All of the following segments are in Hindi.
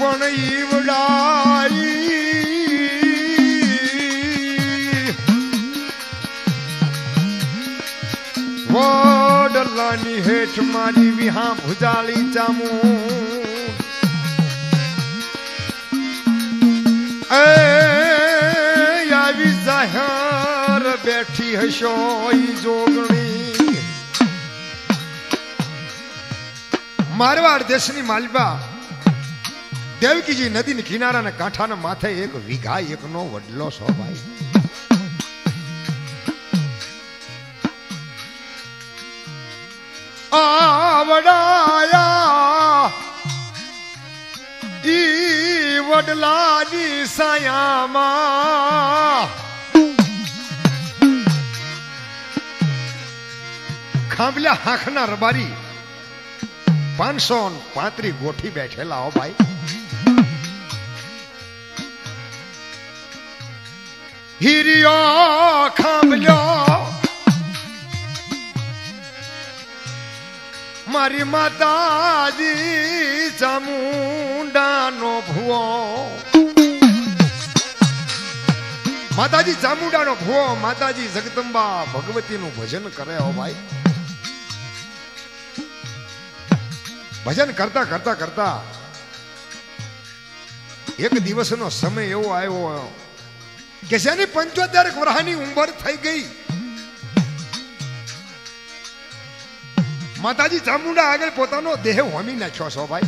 पण ईवड़ाई वडलानी हेठ मारी विहा भुजाली चामू आई जाहर बैठी हशो जोगणी मारवाड़ देश नी मालबा देवकी जी नदी ने किनारा ने कांठा ने माथे एक वीघा एक नो वडलो सो भाई आवड़ाया ई वडला नी सायामा खांबला हाखना रबारी 535 गोठी बैठेला हो भाई हिरियो खामलो मारी माता जी चामुंडा नो भुवो माताजी चामुंडा नो भुवो माताजी जगदंबा भगवती नु भजन करे हो भाई। भजन करता करता करता एक दिवस नो समय एवो आयो के जाने 75 वर्षनी उम्र थी गई माताजी चामुंडा आगे पोतानो देह होमी नाख्यो सो भाई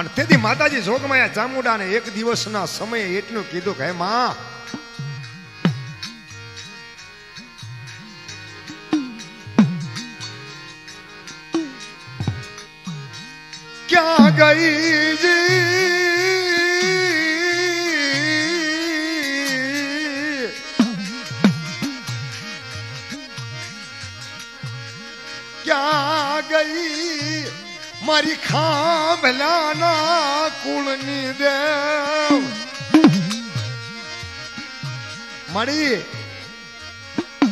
अन तेदी माताजी जोगमाया चामुंडा ने एक दिवस ना समय एटलू कीधु के मां क्या गई जी आ गई मारी खांभलाना कुलनी देव मड़ी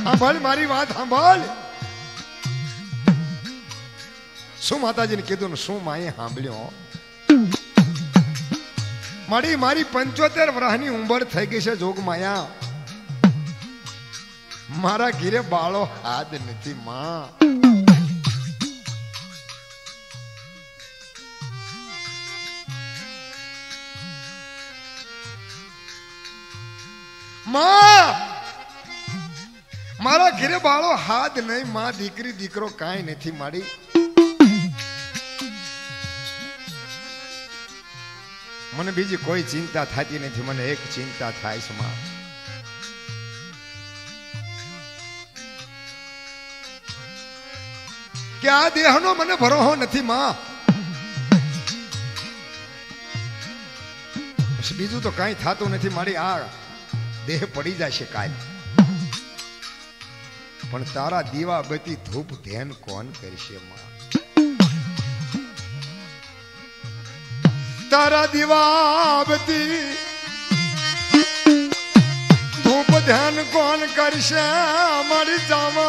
सांभल मारी बात सांभल शू माताजी ने कीधु शू माए सांभल्यो मड़ी मारी 75 वर्षनी उम्र थई गई छे जोग माया मारा घीरे बाळो हाथ नथी मां मां मारा घरे बाळो हाथ नहीं मां दीकरी दीकरो काई नहीं मारी मने बीजी कोई चिंता थाती नहीं मने एक चिंता थाय छे मां क्या देहनो मने भरोहो नहीं मां बीजू तो काई थातु नहीं मारी आ देह पड़ी जाए काल पण तारा दीवा बती धूप ध्यान कौन करशे मां तारा दीवा बती धूप ध्यान कौन करशे मर जावा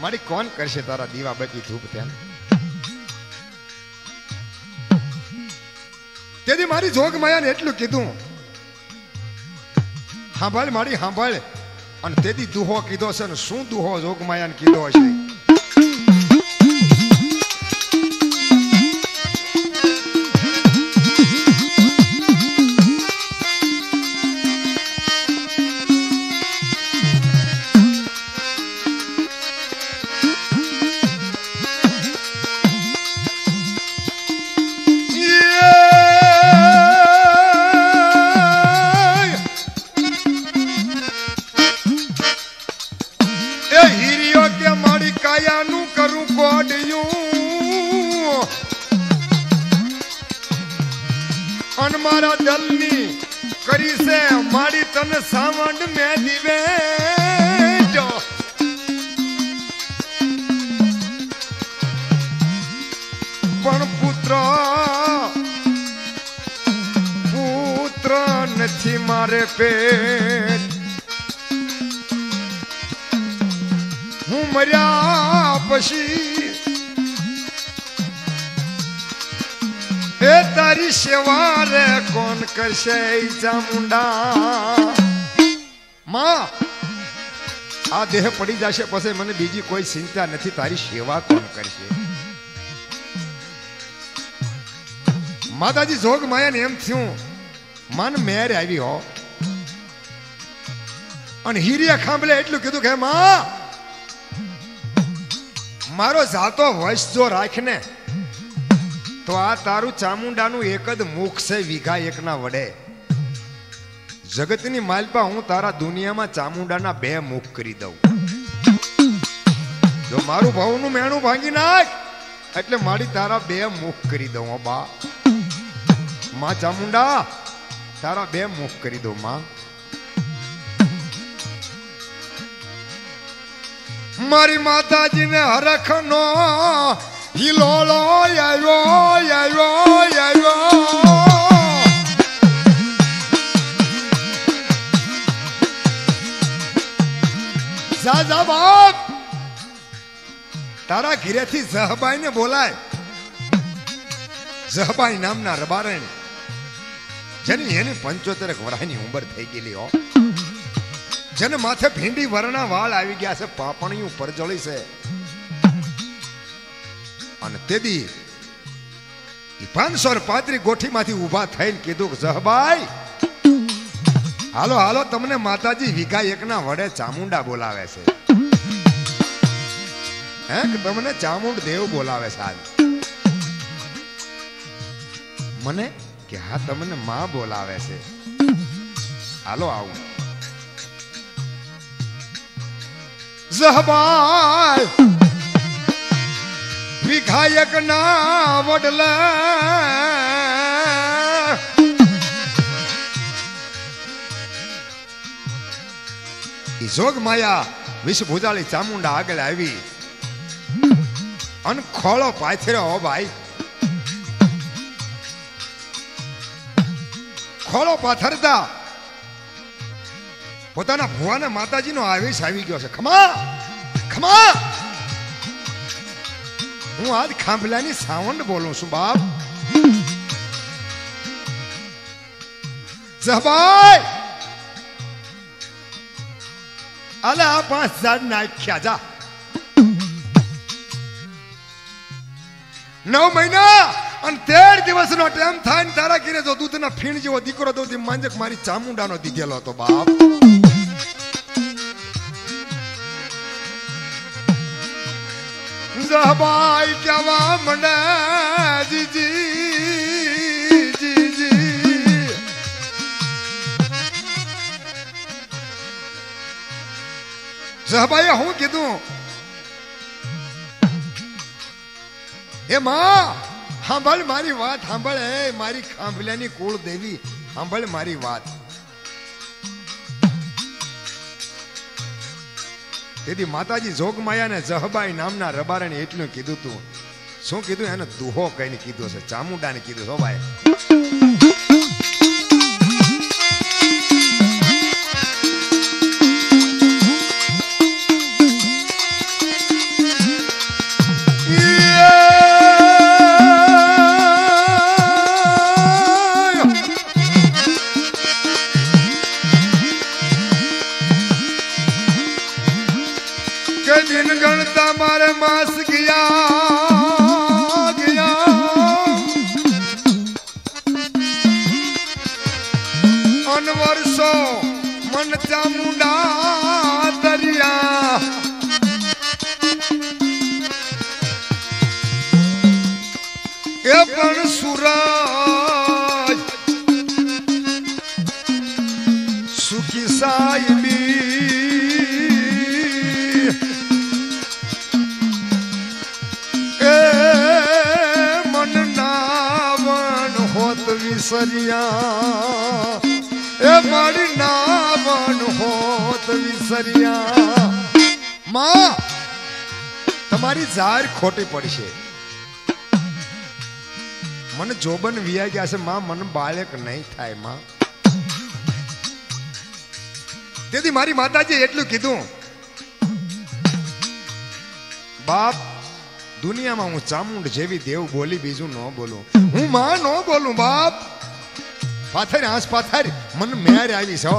मारी कौन करशे तारा दीवा बती धूप ध्यान तेरी मारी जोग माया ने एटलू कीधु हांभळ मारी हांभळ अन तेदी दुहो कीधो छे ने शू दुहो जोग माया ने कीधो छे मर्या पशी हे तारी सेवा रे कोण करशे इचा मुंडा मां आ देह पड़ी जाशे पछी मने बीजी कोई चिंता नथी तारी सेवा कोण करशे माताजी जोग माया ने एम थ्यू मन मेर आवी हो अन हीरिया खांबले एटलू कीधु के मां मारो जातो वश जो राखने तो आ तारू चामुंडानु एकद मुख से विघा एक ना वडे जगतनी मालपा हूँ तारा दुनिया में चामुंडाना बे मुख करी दऊ जो मारू भावनु मेणु भांगी नाख एटले मारी तारा बे मुख करी दऊ बा मां चामुंडा तारा बे मुख करी दऊ मां मारी माताजी ने हरखनो जा बाप तारा घिरे थी जहबाई ने बोलाय जहबाई नामना रबारण जनी एनी 75 वर्षनी उम्र थई गेली हो जन माथे भींडी वरना वाल आई गया से पापणियों परजोली से तेदी पांचसो पात्री गोठी माथी उभा थईने कीधु जहबाई हालो हालो तमने माताजी विघा एकना वडे चामुंडा बोलावे से तमने चामुंड देव बोलावे साल मने के हा तमने मां बोलावे से हालो आऊं जहबाई विघायक ना वडला जोग माया विष भूजाली चामुंडा आगे आई अन खोलो पाथेरो हो भाई खोलो पाथरता पोताना भुआ ने माताजी नो आवेश आई गयो छे खमा खमा हूँ आज खांभलानी सावंड बोलू छू बाप जहबाई अला 5000 नाख्या जा 9 महीना अन 13 दिवस नो टाइम थाय ने तारा घरे जो दूध ना फीण जेवो दीकरो तो मांजक मारी चामुंडा नो दीधेलो तो बाप जहबाई क्या वामना जी जी जी जी जहबाई हूँ कीधु ए मां हांभल मारी बात हांभल है मारी खांभल्यानी कुल देवी हांभल मारी बात तेदी माताजी जोगमाया ने जहबाई नामना रबारणे एटलू कीधु तू शू कीधु एने दुहो कहीने कीधु छे चामुंडा ने कीधु हो भाई जाहिर खोटी पड़ी से मन जोबन विया गया से मां मन बालक नहीं थाय मां तेदी मारी माताजी एटलू कीधु बाप दुनिया में हूँ चामुंड जेवी देव बोली बीजू न बोलू हूँ मां न बोलू बाप पाथर आस पाथर मन मेर आई सो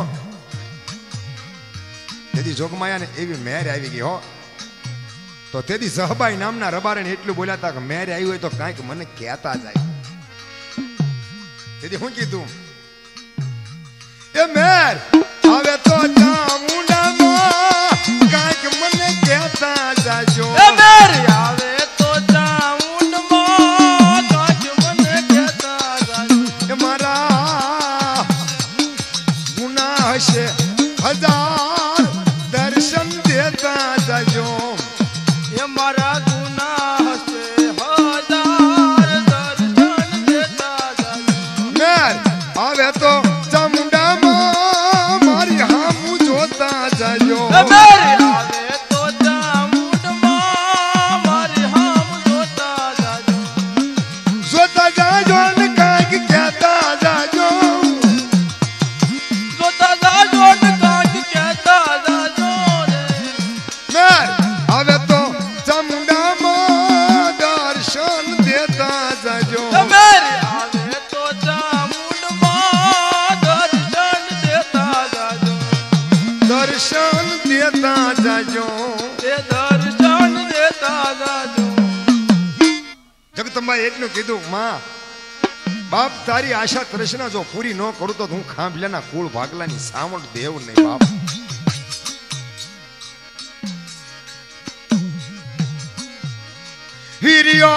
यदि जोगमाया ने एवी मेर आई गई हो तो तेदी सहबाई नामना रबारे ने एटलू बोलया था कि मेर आई हुए तो कांईक मन कहता जाए तेदी हूँ कीधु ए मेर आवे तो चामुंडा मां कांईक मन कहता जाजो ए मेर आवे तो चामुंड मां कांईक मन कहता जाजो मारा गुना हशे हजार दर्शन देता जाजो ये मारा गुना हशे हजार दर्शन देता जाजो मेर आवे तो એટલું કીધું માં બાપ તારી આશા તૃષ્ણા જો પૂરી ન કરું તો હું ખાંભલાના કુળ ભાગલાની સાવણ દેવ ને બાપ હિરિયો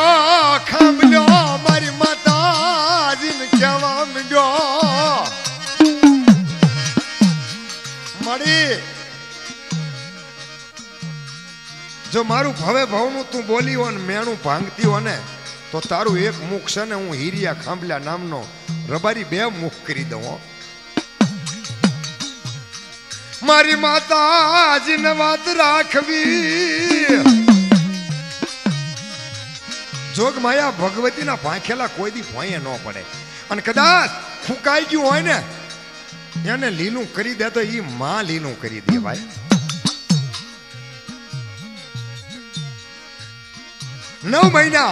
ખાંભલો મારી માતાજીને કેવા મંડ્યો મડી જો મારું ભવે ભવનું તું બોલી હો ને મેણું ભાંગતી હો ને तो तारू एक मुख से हूँ हीरिया खांबला नामनो रबारी बे मुख करी दऊं मारी माता जी ने बात राखवी जोग माया भगवती ना भाखेला कोई दी भोये न पड़े अन कदाच फूकाई गयु होय ने याने लीलू करी दे तो ई मां लीलू करी दे भाई नौ महीना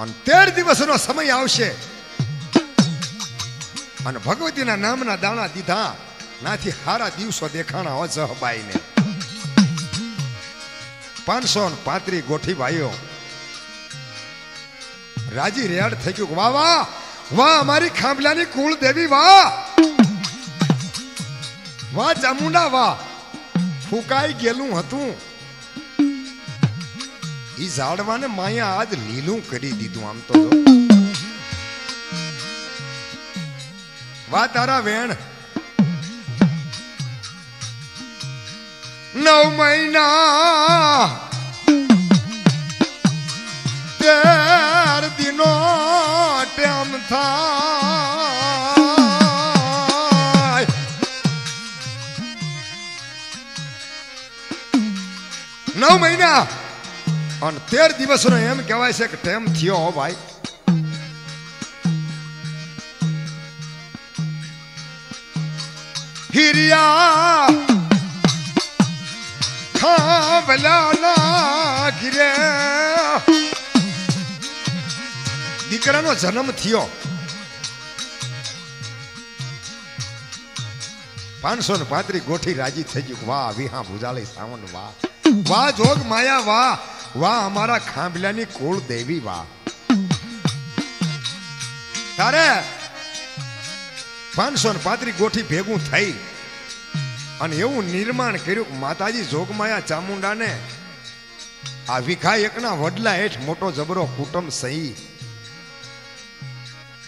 13 દિવસનો સમય આવશે અને ભગવતીના નામના દાણા દીધા નાથી હારા દિવસો દેખાણા હો જહબાઈને 535 ગોઠી ભાઈઓ રાજી રેડ થઈ ગયું વાહ વાહ વાહ અમારી ખાંભલાની કુળ દેવી વાહ વાહ ચામુંડા વાહ ફૂકાઈ ગયેલું હતું झाड़वाने माया आज लीलू करी दीधु आम तो वा तारा वेण नौ महीना 13 दिनों टाइम था नौ महीना 13 दिवस नो एम कहवाय से टेम थियो हो भाई हिरिया खांबला ना गिरे दीकरा नो जन्म थियो 535 गोठी राजी थी गई वाह विहा भुजाले सावन वाह वाह जोग माया वाह वाह हमारा खांबलानी कोल देवी वाह तारे 535 गोठी भेगू थई अने एवं निर्माण कर्यु माताजी जोगमाया चामुंडा ने आ विखायकना वडला हेठ मोटो जबरो कुटुंब सही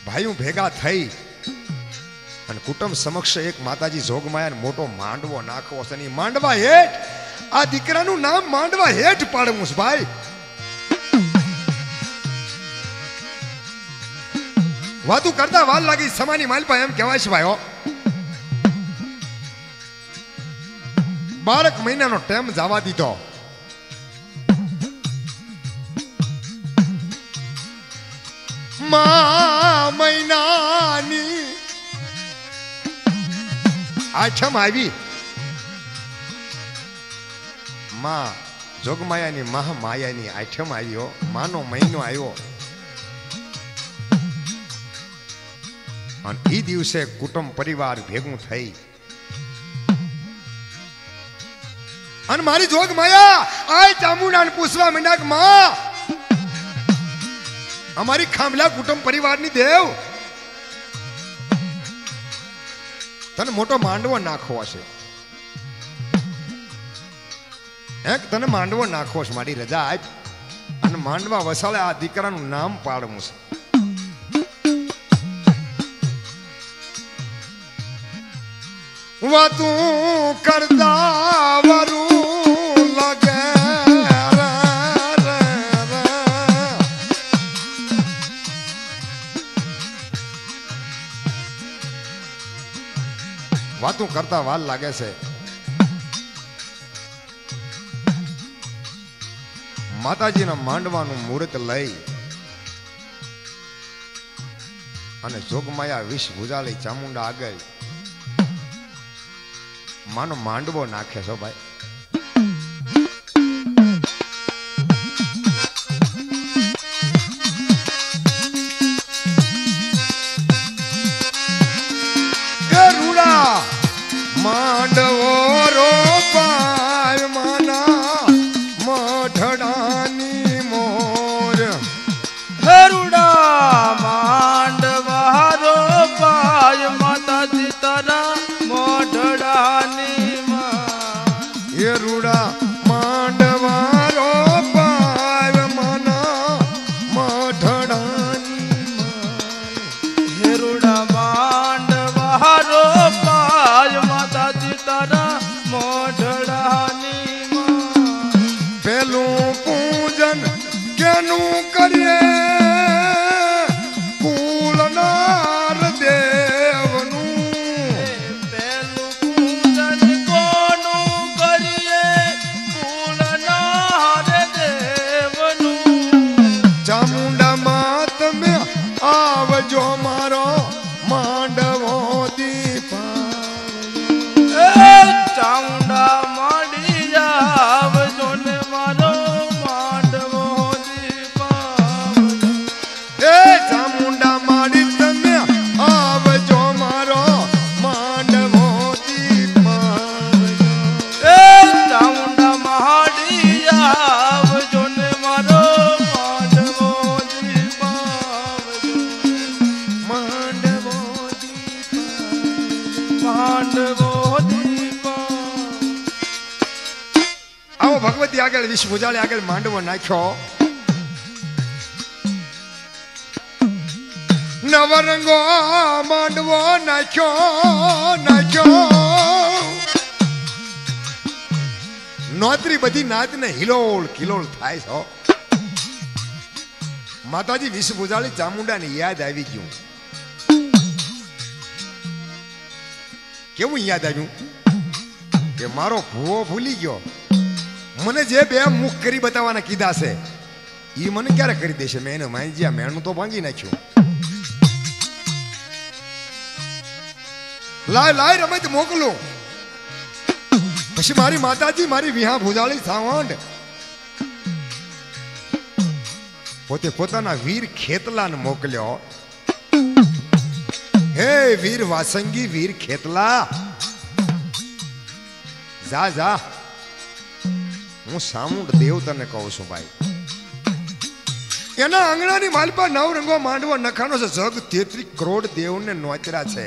भाईओ भेगा थई अने कुटुंब समक्ष एक माताजी जोगमाया ने मोटो मांडवो नाखवो छे ने मांडवा हेठ आ दीकरानु नाम मांडवा हेठ पाड़वू भाई वातू करता वाल लागी समानी माल पाए एम कहवाय छे भाईओ 12 महीनानो टाइम जावा दीधो मां महीनानी आठम आवी मां जोगमायानी महामायानी आठम आयो मानो महीनो आयो और ई दिवसे कुटुंब परिवार भेगू थई अन मारी जोगमाया आय चामुंडान पूछवा मिनाक मां हमारी खामला कुटुंब परिवार नी देव तने मोटो मांडवो नाखवा छे एक तने मांडवो नाखो छे मारी रजा आप अन मांडवा वसाले आ दीकरानु नाम पाडवू छे वातू करदा वरू लगे रे रे रे वातू करता वाल लागे से माताजी ना मांडवानु मुहूर्त लई अने जोगमाया विष भुजाली चामुंडा आगे मानो मांडवो नाखे सो भाई गरुड़ा मांडवो रोपाय माना मोठड़ानी मोर गरुड़ा मांडवा रोपाय माता सीतारा विष भुजाले आगे मांडवो नाख्यो नवरंगो मांडवो नाख्यो नाख्यो नौतरी बधी नाच ने हिलोल किलोल थाय सो माताजी विष भुजाली चामुंडा ने याद आई क्यों क्यों याद आयु के मारो भूवो भूली गयो मने जे बे मुख करी बतावाना कीधा से ई मने क्यारे करी देशे मैंने मांजिया मैंने तो भांगी नाख्यो लाय लाय रमत मोकलो पछी मारी माताजी मारी विहा भुजाली सावंड पोते पोताना वीर खेतलान मोकल्यो हे वीर वासंगी वीर खेतला जा जा हूँ सामुंड देवता ने कहू छू भाई एना आंगणा नी मालपा नवरंगो मांडवो नखाणो छे जग 33 करोड़ देव ने नोतरा छे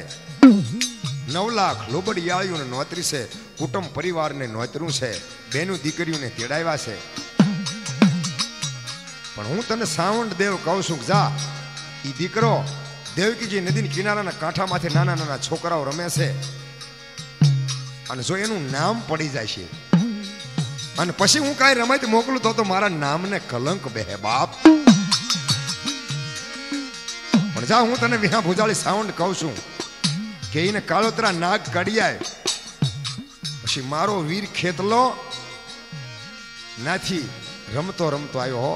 9 लाख लोबड़ियाळियो ने नोतरी छे कुटुंब परिवार ने नोतरू छे बेनु दीकरीओ ने तेड़ाव्या छे पण हूँ तने सावंड देव कहू छू जा ई दीकरो देवकीजी नदी ना किनाराना कांठामांथी नाना नाना छोकराओ रमे छे अने जो एनुं नाम पड़ी जशे अन पछी हूँ कई रमत मोकलू तो मारा नाम ने कलंक बेहे बाप जा हूँ तने विहा भुजाली साउंड कहू छू के इने कालोतरा नाग कड़ियाए पछी मारो वीर खेतलो नाथी रमतो रमतो आयो हो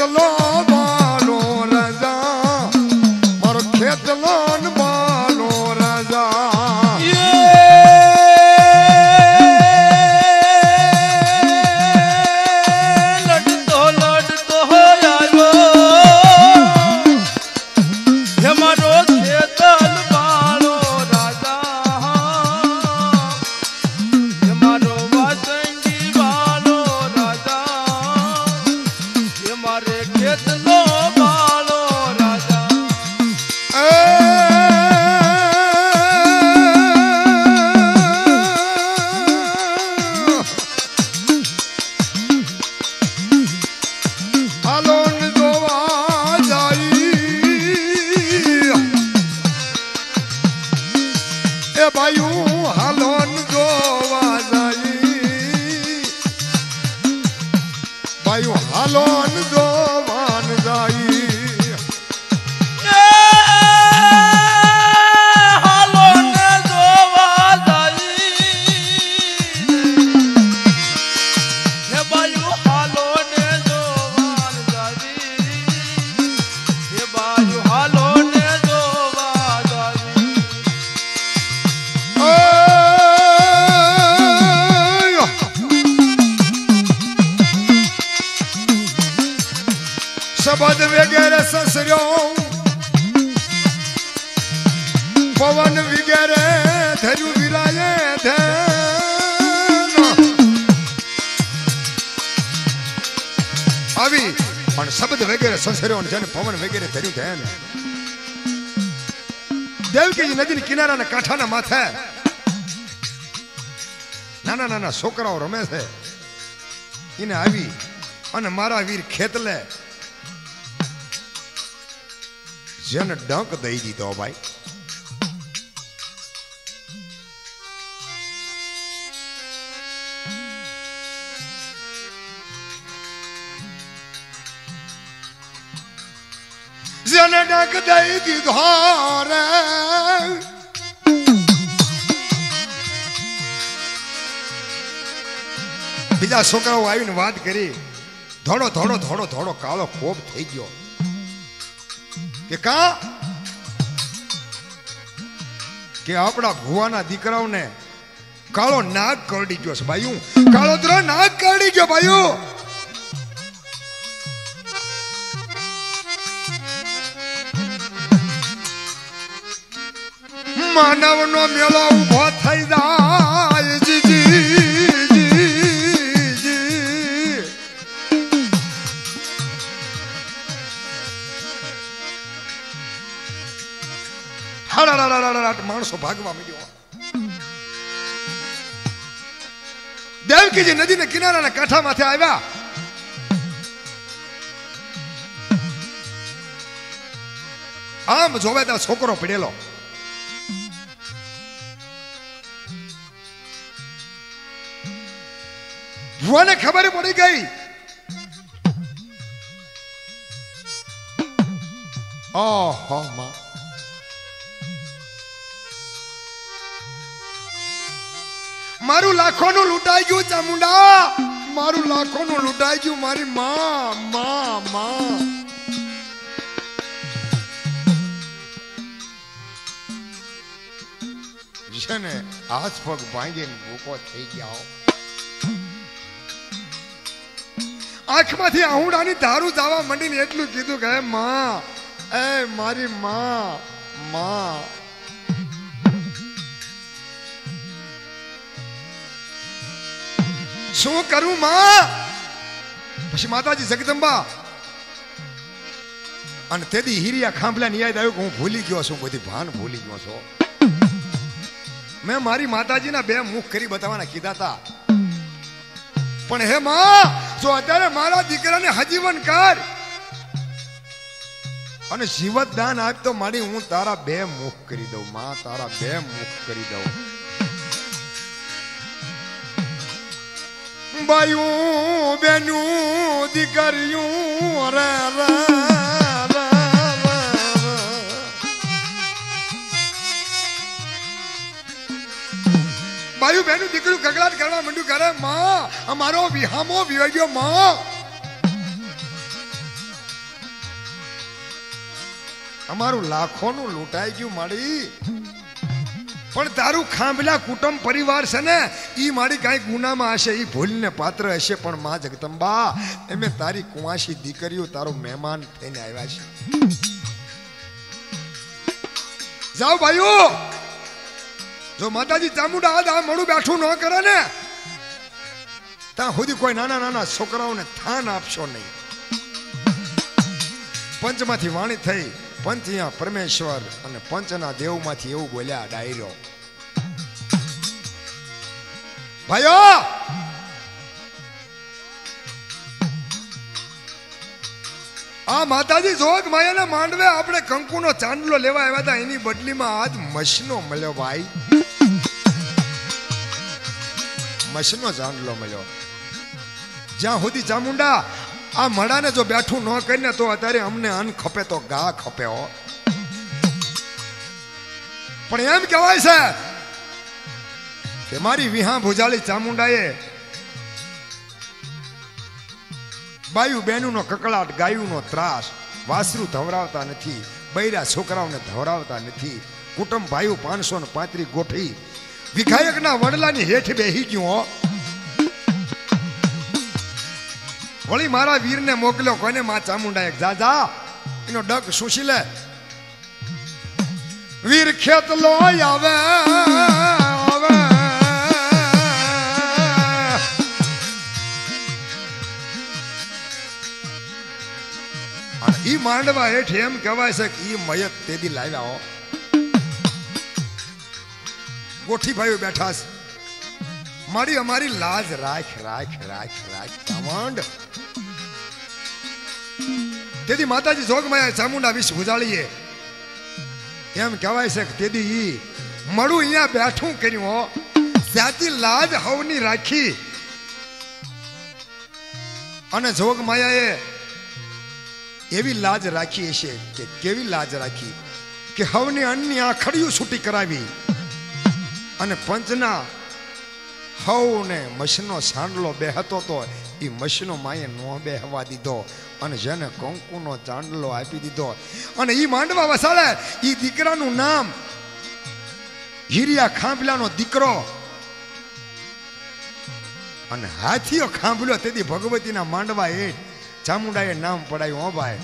खेतलो बालो राजा, मारो खेतलो बालो राजा। शबद वगैर ससुरो पवन वगैर धरू विलाये थे, अभी और शब्द वगैरह ससुरो जन पवन वगैरह धरू थे। देवकी जी नदी किनारा ने काठा ना माथे नाना नाना छोकराओ रमे छे, इने आवी अने मारा वीर खेतले जन डंक दई दीधो। भाई जन डंक दई दीधो रे, बीजा छोकराओ आवीने वात करी धोड़ो धोड़ो धोड़ो धोड़ो कालो कोप थई गयो के का के आपड़ा भुवाना दीकराओ ने कालो नाग करडी गयो छे। भाईयो कालो द्रो नाग करडी गयो। भाईयो मानव नो मेलो उभो थई जाय। जी जी जी जी मानसो भागवा मिलो। देवकी जी नदी ने किनारा ने काठा माथे आया, आम जोवे तो छोकरो पड़ेलो। भुआ ने खबर पड़ी गई, ओहो मां मारू लाखों नु लुटाई गयो चामुंडा, मारू लाखों नु लुटाई गयो मारी मां मां मां। जिसने हाथ पग बांधे भूखो थई गयो, आंख माथी आहुड़ा नी दारू जावा मंडी ने एटलू कीधु के मां ए मारी मां मां। शू करू मां? पछी माताजी जगदंबा अन तेदी हीरिया खांभला नी याद आयो के हूँ भूली गयो छूं, बधी भान भूली गयो छो। मैं मारी माताजी ना बे मुख करी बतावाना कीधा था, पण हे मां जो अत्यारे मारा दीकराने हजीवन कर अने जीवत दान आप तो मारी हूँ तारा बे मुख करी दऊ मां, तारा बे मुख करी दऊ। बायू बेनू दिकरियू रे रे रे रे बायू बेनू दिकरू गगड़ाट करवा मंडू करे मां हमारो विहामो विवाग्यो मां। अमारू लाखों नु लूटाई गयु माड़ी, पण तारू खांबला कुटुंब परिवार छे ने ई मारी काई गुना में हशे, ई भूलने पात्र हशे, पण मां जगदंबा एमे तारी कुंवासी दीकरीओ तारो मेहमान थईने आव्या छे। जाओ भाईओ, जो माताजी चामुंडा आज आ मणु बैठू न करे ने ત્યાં સુધી કોઈ નાના નાના છોકરાઓને થાન આપશો નહીં। પંચમાંથી વાણી થઈ, પંચિયા પરમેશ્વર અને પંચના દેવમાંથી એવું બોલ્યા ડાયરો, ભાઈઓ આ માતાજી જોગ માયાના માંડવે આપણે કંકુનો ચાંદલો લેવા આવ્યા હતા, એની બદલીમાં આજ મશનો મળ્યો। ભાઈ મશનો ચાંદલો મળ્યો। જ્યાં સુધી ચામુંડા આ મડાને જો બેઠું ન કરીને તો અત્યારે અમને અન્ન ખપે તો ગા ખપે હો। પણ એમ કહેવાય છે કે મારી વિહા ભુજાળી ચામુંડાએ બાયું બેનુંનો કકળાટ, ગાયુંનો ત્રાસ, વાસરું ધવરાવતા નથી, બૈરા છોકરાઓને ધવરાવતા નથી, કુટુંબ ભાઈઓ 535 ગોઠી વિઘાયકના વડલાની હેઠ બેહી ગયો। વળી મારા વીરને મોકલ્યો, કોઈને માં ચામુંડા એક જાજા એનો ડક સુશી લે। વીર ખેતલો આવે આવે ઈ માંડવા હેઠ એમ કહેવાય છે કે ઈ મયત તેદી લાવ્યા હો। गोठी भाई बैठा मारी हमारी लाज राख राख राख राख चामुंड। तेदी माताजी जोग माया चामुंडा विष भुजाळीए एम कहेवाय छे के तेदी ई मडू अहींया बैठूं कर्युं हो, जाती लाज हवनी राखी अने जोग मायाए एवी लाज राखी हशे के केवी लाज राखी के हवनी अन्नी आखड़ियूं छूटी करावी અને પંચના હવને મશનો ચાંદલો બેહતો તો એ મશનો માએ ન બેહવા દીધો અને જેને કંકુનો ચાંદલો આપી દીધો અને એ માંડવા વસાડે એ દીકરાનું નામ હીરિયા ખાંભલાનો દીકરો અને હાથીઓ ખાંભલો। તેથી ભગવતીના માંડવા એ ચામુંડાએ નામ પડાયું। હો ભાઈ,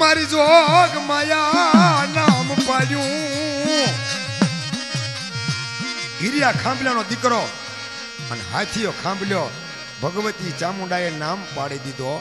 મારી જોગ માયા નામ પાડ્યું गिरिया खांबलानो दीकरो अन हाथीओ खांबल्यो भगवती चामुंडाए नाम पाड़ी दीधो।